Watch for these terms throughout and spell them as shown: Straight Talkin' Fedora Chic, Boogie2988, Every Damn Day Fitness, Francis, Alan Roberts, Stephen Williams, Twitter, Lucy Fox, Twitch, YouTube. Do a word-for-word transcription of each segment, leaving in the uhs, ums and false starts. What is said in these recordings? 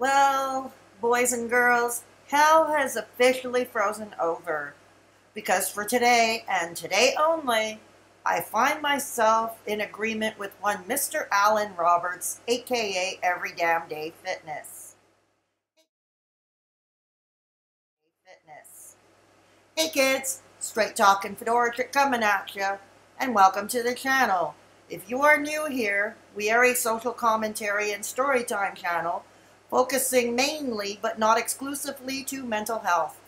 Well, boys and girls, hell has officially frozen over, because for today, and today only, I find myself in agreement with one Mister Alan Roberts, aka Every Damn Day Fitness. Fitness. Hey kids, Straight Talkin' Fedora Chic coming at ya, and welcome to the channel. If you are new here, we are a social commentary and storytime channel, focusing mainly, but not exclusively, to mental health.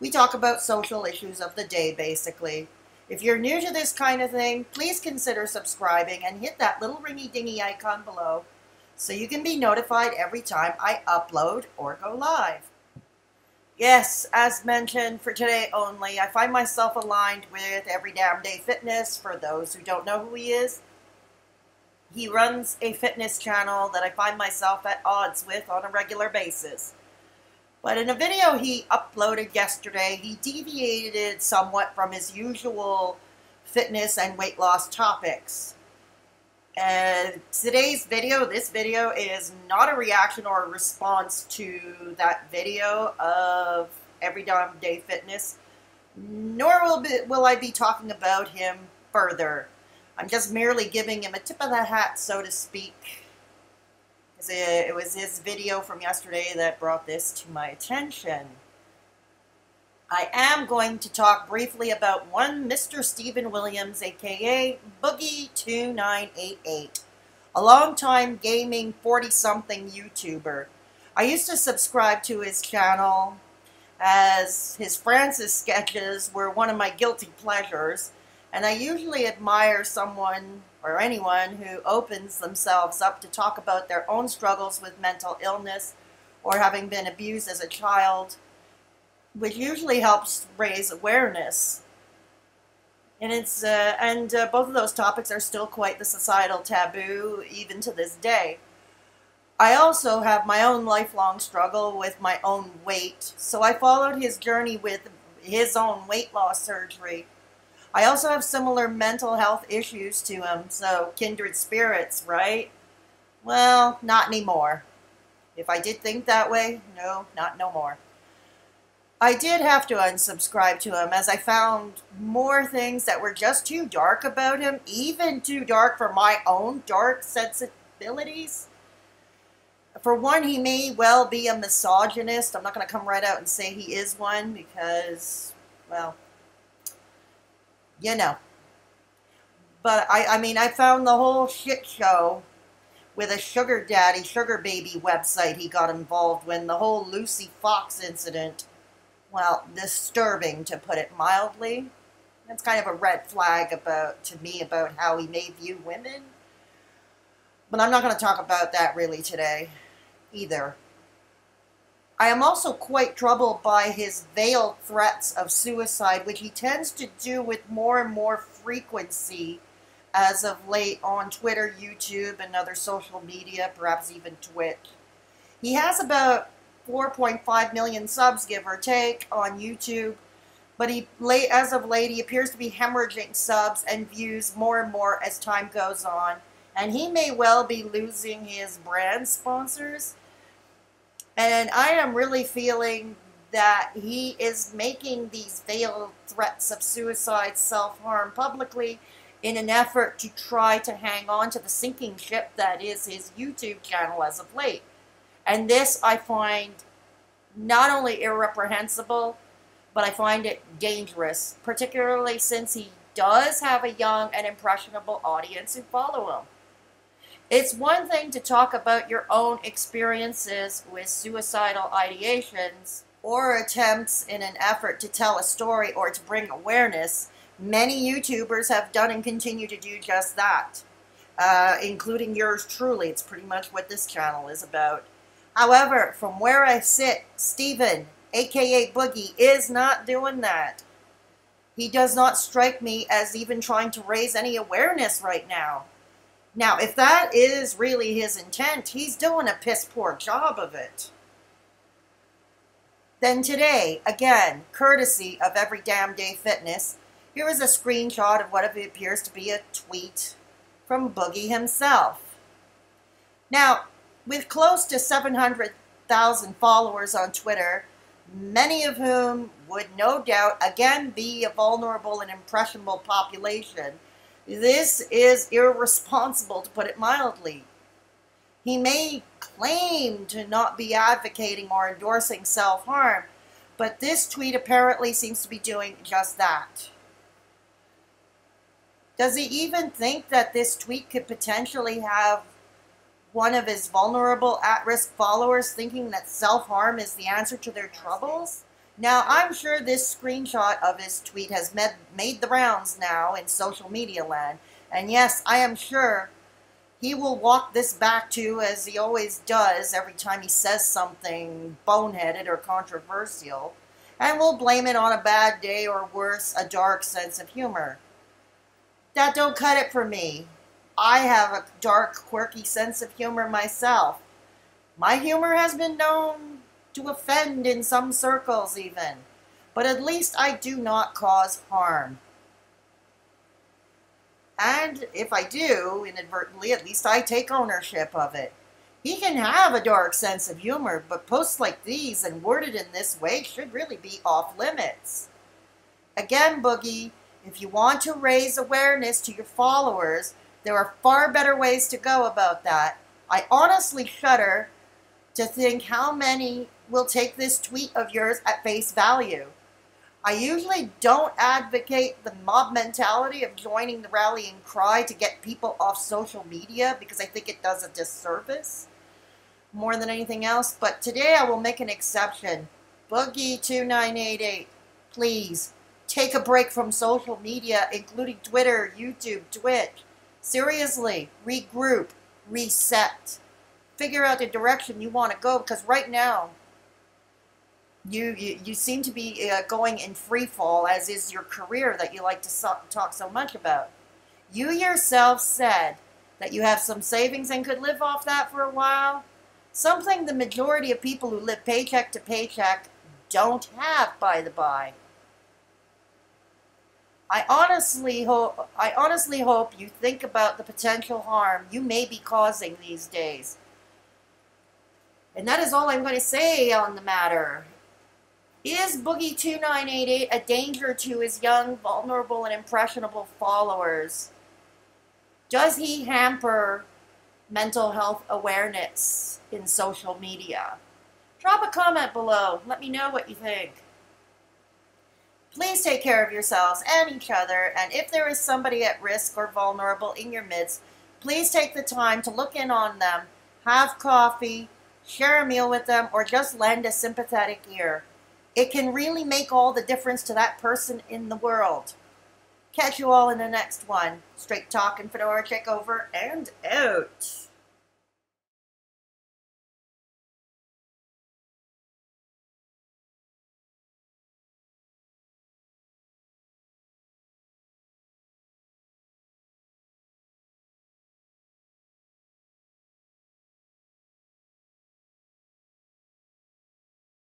We talk about social issues of the day, basically. If you're new to this kind of thing, please consider subscribing and hit that little ringy-dingy icon below so you can be notified every time I upload or go live. Yes, as mentioned, for today only, I find myself aligned with Every Damn Day Fitness. For those who don't know who he is, he runs a fitness channel that I find myself at odds with on a regular basis. But in a video he uploaded yesterday, he deviated somewhat from his usual fitness and weight loss topics. And today's video, this video, is not a reaction or a response to that video of Every Damn Day Fitness, nor will, be, will I be talking about him further. I'm just merely giving him a tip of the hat, so to speak. It was his video from yesterday that brought this to my attention. I am going to talk briefly about one Mister Stephen Williams, aka Boogie two nine eight eight, a long-time gaming forty-something YouTuber. I used to subscribe to his channel, as his Francis sketches were one of my guilty pleasures. And I usually admire someone or anyone who opens themselves up to talk about their own struggles with mental illness or having been abused as a child, which usually helps raise awareness. And it's uh, and uh, both of those topics are still quite the societal taboo even to this day. I also have my own lifelong struggle with my own weight, so I followed his journey with his own weight loss surgery. I also have similar mental health issues to him, so kindred spirits, right? Well, not anymore. If I did think that way, no, not no more. I did have to unsubscribe to him, as I found more things that were just too dark about him, even too dark for my own dark sensibilities. For one, he may well be a misogynist. I'm not going to come right out and say he is one, because, well, you know. But I, I mean, I found the whole shit show with a sugar daddy, sugar baby website he got involved with, the whole Lucy Fox incident, well, disturbing, to put it mildly. That's kind of a red flag about to me about how he may view women. But I'm not going to talk about that really today either. I am also quite troubled by his veiled threats of suicide, which he tends to do with more and more frequency as of late on Twitter, YouTube, and other social media, perhaps even Twitch. He has about four point five million subs, give or take, on YouTube, but he, as of late, he appears to be hemorrhaging subs and views more and more as time goes on, and he may well be losing his brand sponsors. And I am really feeling that he is making these veiled threats of suicide, self-harm publicly in an effort to try to hang on to the sinking ship that is his YouTube channel as of late. And this I find not only irreprehensible, but I find it dangerous, particularly since he does have a young and impressionable audience who follow him. It's one thing to talk about your own experiences with suicidal ideations or attempts in an effort to tell a story or to bring awareness. Many YouTubers have done and continue to do just that, uh, including yours truly. It's pretty much what this channel is about. However, from where I sit, Stephen, aka Boogie, is not doing that. He does not strike me as even trying to raise any awareness right now. Now, if that is really his intent, he's doing a piss-poor job of it. Then today, again, courtesy of Every Damn Day Fitness, here is a screenshot of what appears to be a tweet from Boogie himself. Now, with close to seven hundred one hundred thousand followers on Twitter, many of whom would no doubt again be a vulnerable and impressionable population. This is irresponsible, to put it mildly. He may claim to not be advocating or endorsing self-harm, but this tweet apparently seems to be doing just that. Does he even think that this tweet could potentially have one of his vulnerable, at-risk followers thinking that self-harm is the answer to their troubles? Now, I'm sure this screenshot of his tweet has med made the rounds now in social media land. And yes, I am sure he will walk this back to, as he always does every time he says something boneheaded or controversial, and will blame it on a bad day or worse, a dark sense of humor. That don't cut it for me. I have a dark, quirky sense of humor myself. My humor has been known to offend in some circles even, but at least I do not cause harm. And if I do, inadvertently, at least I take ownership of it. He can have a dark sense of humor, but posts like these and worded in this way should really be off limits. Again, Boogie, if you want to raise awareness to your followers, there are far better ways to go about that. I honestly shudder to think how many will take this tweet of yours at face value. I usually don't advocate the mob mentality of joining the rallying cry to get people off social media, because I think it does a disservice more than anything else. But today I will make an exception. Boogie two nine eight eight, please take a break from social media, including Twitter, YouTube, Twitch. Seriously, regroup, reset, figure out the direction you want to go, because right now you you, you seem to be uh, going in free fall, as is your career that you like to so talk so much about. You yourself said that you have some savings and could live off that for a while, something the majority of people who live paycheck to paycheck don't have, by the by. I honestly hope I honestly hope you think about the potential harm you may be causing these days. And that is all I'm going to say on the matter. Is Boogie two nine eight eight a danger to his young, vulnerable, and impressionable followers? Does he hamper mental health awareness in social media? Drop a comment below. Let me know what you think. Please take care of yourselves and each other, and if there is somebody at risk or vulnerable in your midst, please take the time to look in on them, have coffee, share a meal with them, or just lend a sympathetic ear. It can really make all the difference to that person in the world. Catch you all in the next one. Straight Talkin' Fedora Chic over and out.